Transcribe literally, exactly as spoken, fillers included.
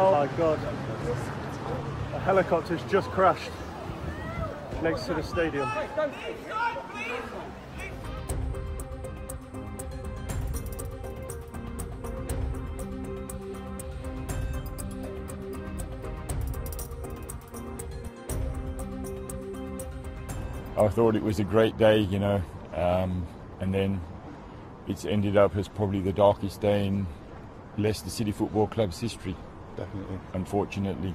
Oh my God, a helicopter's just crashed next to the stadium. I thought it was a great day, you know, um, and then it's ended up as probably the darkest day in Leicester City Football Club's history. Definitely. Unfortunately.